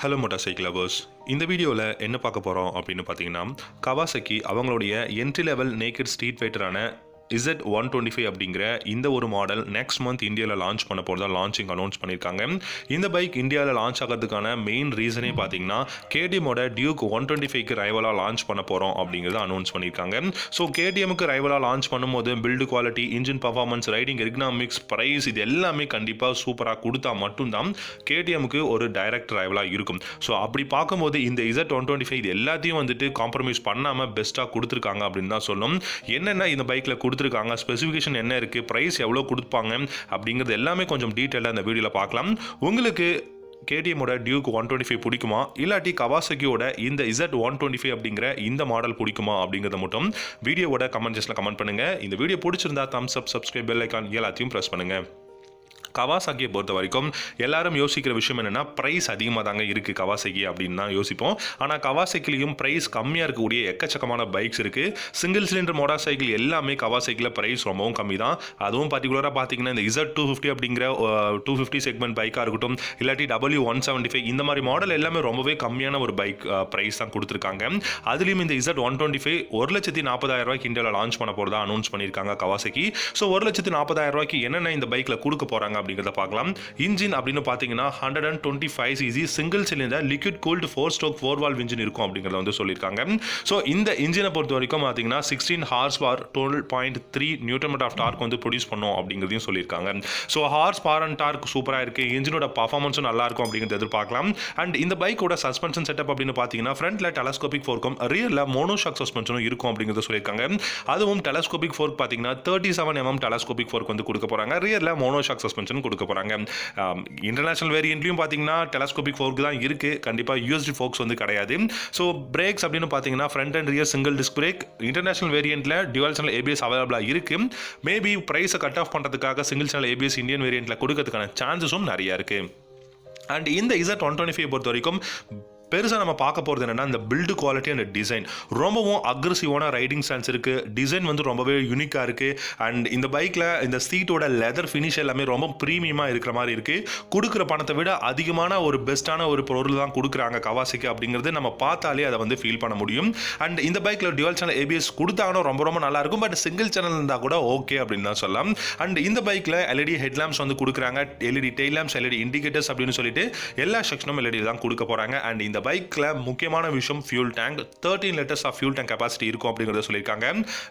Hello motorcycle lovers, இந்த வீடியோவில் என்ன பார்க்க போகிறோம் அப்படின்னு பார்த்தீங்கன்னா, கவாசக்கி அவங்களுடைய என்ட்ரி லெவல் நேக்கட் ஸ்ட்ரீட் ஃபைட்டரான Z125 அப்படிங்கிற இந்த ஒரு மாடல் நெக்ஸ்ட் மந்த் இந்தியாவில் லான்ச் பண்ண போகிறதா லான்ச்சிங் அனௌன்ஸ் பண்ணியிருக்காங்க. இந்த பைக் இந்தியாவில் லான்ச் ஆகிறதுக்கான மெயின் ரீசனே பார்த்தீங்கன்னா, KTMோட டியூக் 125க்கு ரைவலாக லான்ச் பண்ண போகிறோம் அப்படிங்கிறத அனௌன்ஸ் பண்ணியிருக்காங்க. ஸோ KTMக்கு ரைவலாக லான்ச் பண்ணும்போது build quality, engine performance, riding ergonomics, price, இது எல்லாமே கண்டிப்பாக சூப்பராக கொடுத்தா மட்டும்தான் KTMக்கு ஒரு டைரக்ட் ரைவலாக இருக்கும். ஸோ அப்படி பார்க்கும்போது இந்த Z125 இது எல்லாத்தையும் வந்துட்டு காம்ப்ரமைஸ் பண்ணாமல் பெஸ்ட்டாக கொடுத்துருக்காங்க அப்படின்னு தான் சொல்லணும். என்னென்ன இந்த பைக்கில் கொடுத்துருக்காங்க, ஸ்பெசிஃபிகேஷன் என்ன இருக்குது, ப்ரைஸ் எவ்வளோ கொடுப்பாங்க அப்படிங்கிறது எல்லாமே கொஞ்சம் டீட்டெயிலாக இந்த வீடியோவில் பார்க்கலாம். உங்களுக்கு KTMோட டியூக் 125 பிடிக்குமா, இல்லாட்டி கவாசக்கியோட இந்த Z125 அப்படிங்கிற இந்த மாடல் பிடிக்குமா அப்படிங்கிறத மட்டும் வீடியோவோட கமெண்ட் செக்ஷனில் கமெண்ட் பண்ணுங்கள். இந்த வீடியோ பிடிச்சிருந்தா thumbs up, subscribe, bell icon எல்லாத்தையும் ப்ரெஸ் பண்ணுங்கள். கவாசாக்கியை பொறுத்த வரைக்கும் எல்லாரும் யோசிக்கிற விஷயம் என்னென்னா, ப்ரைஸ் அதிகமாக தாங்க இருக்குது கவாசாக்கி அப்படின்னு தான் யோசிப்போம். ஆனால் கவாசாக்கிலையும் ப்ரைஸ் கம்மியாக இருக்கக்கூடிய எக்கச்சக்கமான பைக்ஸ் இருக்குது. சிங்கிள் சிலிண்டர் மோட்டார் சைக்கிள் எல்லாமே கவாசாக்கியில் ப்ரைஸ் ரொம்பவும் கம்மி தான். அதுவும் பர்டிகுலராக பார்த்தீங்கன்னா, இந்த Z250 அப்படிங்கிற 250 செக்மெண்ட் பைக்காக இருக்கட்டும், இல்லாட்டி W175 இந்த மாதிரி மாடல் எல்லாமே ரொம்பவே கம்மியான ஒரு பைக் ப்ரைஸ் தான் கொடுத்துருக்காங்க. அதுலேயும் இந்த Z125 $140,000 இந்தியாவில் லான்ச் பண்ண போகிறதா அனௌன்ஸ் பண்ணியிருக்காங்க கவாசாக்கி. ஸோ $140,000 என்னென்ன இந்த பைக்கில் கொடுக்க போகிறாங்க அப்படிங்கிறத பார்க்கலாம். இன்ஜின் அப்படின்னு பார்த்தீங்கன்னா 125cc single cylinder liquid cooled 4-stroke 4-valve engine இருக்கும் அப்படிங்கிறத வந்து சொல்லியிருக்காங்க. ஸோ இந்த இன்ஜினை பொறுத்த வரைக்கும் பார்த்தீங்கன்னா 16 HP 12.3 Nm ஆஃப் டார்க் வந்து ப்ரொடியூஸ் பண்ணும் அப்படிங்கிறதையும் சொல்லியிருக்காங்க. ஸோ HP அண்ட் டார்க் சூப்பராக இருக்குது, இன்ஜினோட பர்ஃபார்மன்ஸும் நல்லா இருக்கும் அப்படிங்கிறத எதிர்பார்க்கலாம். அண்ட் இந்த பைக்கோட சஸ்பென்ஷன் செட்டப் அப்படின்னு பார்த்தீங்கன்னா, ஃப்ரண்ட்டில் டெலஸ்கோபிக் ஃபோர்க்கும் ரியரில் மோனோஷாக் சஸ்பென்ஷனும் இருக்கும் அப்படிங்கிறத சொல்லியிருக்காங்க. அதுவும் டெலஸ்கோபிக் ஃபோர்க் பார்த்தீங்கன்னா 37 mm டெலஸ்கோபிக் ஃபோர்க் வந்து கொடுக்க போகிறாங்க, ரியரில் மோனோஷாக் சஸ்பென்ஷன் கொடுக்க போறாங்க. இன்டர்நேஷனல் வேரியன்ட்லயும் பாத்தீங்கன்னா டெலஸ்கோபிக் ஃபோர்க் தான் இருக்கு, கண்டிப்பா USD ஃபோர்க்ஸ் வந்து கிடையாது. சோ பிரேக்ஸ் அப்படின்னு பாத்தீங்கன்னா front and rear single disc brake, international வேரியன்ட்ல டுவல் சேனல் ABS அவைலபிளா இருக்கு. மேபி பிரைஸை கட் ஆஃப் பண்றதுக்காக சிங்கிள் சேனல் ABS இந்தியன் வேரியன்ட்ல கொடுக்கிறதுக்கான சான்சஸும் நிறைய இருக்கு. அண்ட் இந்த Z125 பொறுத்த வரைக்கும் பெருசாக நம்ம பார்க்க போகிறது என்னென்னா, இந்த பில்டு குவாலிட்டி அண்ட் டிசைன் ரொம்பவும் அக்ரெசிவான ரைடிங் ஸ்டான்ஸ் இருக்குது. டிசைன் வந்து ரொம்பவே யூனிக்காக இருக்குது. அண்ட் இந்த பைக்கில் இந்த சீட்டோட லெதர் ஃபினிஷ் எல்லாமே ரொம்ப ப்ரீமியமாக இருக்கிற மாதிரி இருக்குது. கொடுக்குற பணத்தை விட அதிகமான ஒரு பெஸ்ட்டான ஒரு பொருள் தான் கொடுக்குறாங்க கவாசாக்கி அப்படிங்கிறது நம்ம பார்த்தாலே அதை வந்து ஃபீல் பண்ண முடியும். அண்ட் இந்த பைக்கில் டியூவல் சேனல் ABS கொடுத்தாங்கன்னா ரொம்ப நல்லாயிருக்கும். பட் சிங்கிள் சேனல் இருந்தால் கூட ஓகே அப்படின்னு தான் சொல்லலாம். அண்ட் இந்த பைக்கில் LED ஹெட்லாம்ப்ஸ் வந்து கொடுக்குறாங்க, LED tail lamps, LED indicators அப்படின்னு சொல்லிட்டு எல்லா செக்ஷனும் LED தான் கொடுக்க போகிறாங்க. அண்ட் இந்த பைக்கில் முக்கியமான விஷயம் fuel tank 13 liters of fuel tank capacity இருக்கும் அப்படிங்கிறத சொல்லியிருக்காங்க.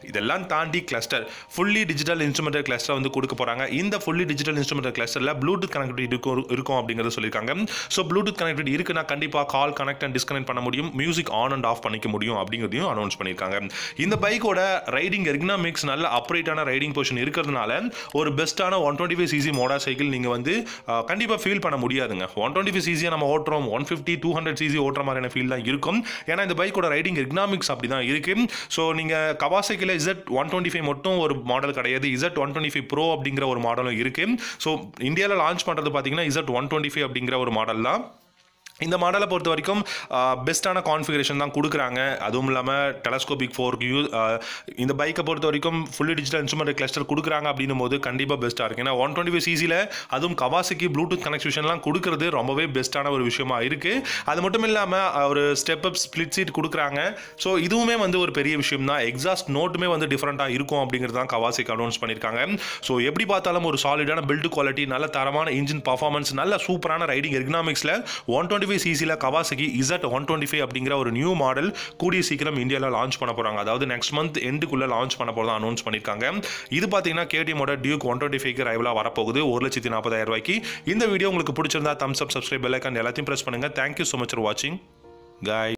இதெல்லாம் தாண்டி cluster fully digital instrumental cluster வந்து கொடுக்க போகிறாங்க. இந்த ஃபுல்லி டிஜிட்டல் இன்ஸ்ட்ருமெண்டல் கிளஸ்டரில் ப்ளூடூத் கனெக்டிவிட்டி இருக்கும் அப்படிங்கிறத சொல்லியிருக்காங்க. ஸோ ப்ளூடூத் கனெக்டிவிட்டி இருக்குன்னா கண்டிப்பாக கால் கனெக்ட் அண்ட் டிஸ்கனெக்ட் பண்ண முடியும், மியூசிக் ஆன் அண்ட் ஆஃப் பண்ணிக்க முடியும் அப்படிங்கிறதையும் அனௌன்ஸ் பண்ணியிருக்காங்க. இந்த பைக்கோட ரைடிங் எர்கனாமிக்ஸ் நல்ல அப்ரைட்டான ரைடிங் பொசிஷன் இருக்கிறதுனால ஒரு பெஸ்ட்டான 125cc மோட்டார் சைக்கிள் நீங்கள் வந்து கண்டிப்பாக ஃபீல் பண்ண முடியாதுங்க. 125cc நம்ம ஓட்டுறோம், 150, 200cc ஓட்டுற மாதிரியான ஃபீல் தான் இருக்கும். ஏன்னா இந்த பைக்கோட ரைடிங் எர்கனாமிக்ஸ் அப்படி தான் இருக்கு. ஸோ நீங்கள் கவாசாக்கியில் Z125 மட்டும் ஒரு மாடல் கிடையாது, Z125 Pro அப்படிங்கிற ஒரு மாடலும் இருக்கு. ஸோ இந்தியாவில் லான்ச் பண்ணுறது பார்த்தீங்கன்னா Z125 அப்படிங்கிற ஒரு மாடல் தான். இந்த மாடலை பொறுத்த வரைக்கும் பெஸ்ட்டான கான்ஃபிகரேஷன் தான் கொடுக்குறாங்க. அதுவும் இல்லாமல் டெலஸ்கோபிக் ஃபோர்க் இந்த பைக்கை பொறுத்த வரைக்கும் ஃபுல்லி டிஜிட்டல் இன்ஸ்ட்ருமெண்ட் கிளஸ்டர் கொடுக்குறாங்க அப்படின்னும் போது கண்டிப்பாக பெஸ்ட்டாக இருக்குது. ஏன்னா 125cc அதுவும் கவாசாக்கி ப்ளூடூத் கனெக்ஷன்லாம் கொடுக்குறது ரொம்பவே பெஸ்ட்டான ஒரு விஷயமா இருக்குது. அது மட்டும் இல்லாமல் ஒரு ஸ்டெப் அப் ஸ்பிளிட் சீட் கொடுக்குறாங்க. ஸோ இதுவுமே வந்து ஒரு பெரிய விஷயம் தான். எக்ஸாஸ்ட் நோட்டுமே வந்து டிஃப்ரெண்ட்டாக இருக்கும் அப்படிங்கிறது தான் கவாசாக்கி அனௌன்ஸ் பண்ணியிருக்காங்க. ஸோ எப்படி பார்த்தாலும் ஒரு சாலிடான பில்டு குவாலிட்டி, நல்ல தரமான இன்ஜின் பர்ஃபார்மன்ஸ், நல்ல சூப்பரான ரைடிங் எர்கனாமிக்ஸில் 125cc கவாசாக்கி Z125 அப்படிங்கிற ஒரு நியூ மாடல் கூடிய சீக்கிரம் இந்தியாவில் லான்ச் பண்ண போகிறாங்க. அதாவது நெக்ஸ்ட் மந்த் எண்டுக்குள்ளே லான்ச் பண்ண போகிறதா அனௌன்ஸ் பண்ணியிருக்காங்க. இது பார்த்தீங்கன்னா KTMோட டியூக் 125க்கு ரைவலாக வரப்போகுது $140,000. இந்த வீடியோ உங்களுக்கு பிடிச்சிருந்தா thumbs up, subscribe, bell icon எல்லாத்தையும் ப்ரெஸ் பண்ணுங்கள். தேங்க்யூ ஸோ மச் ஃபார் வாட்சிங் காய்ஸ்.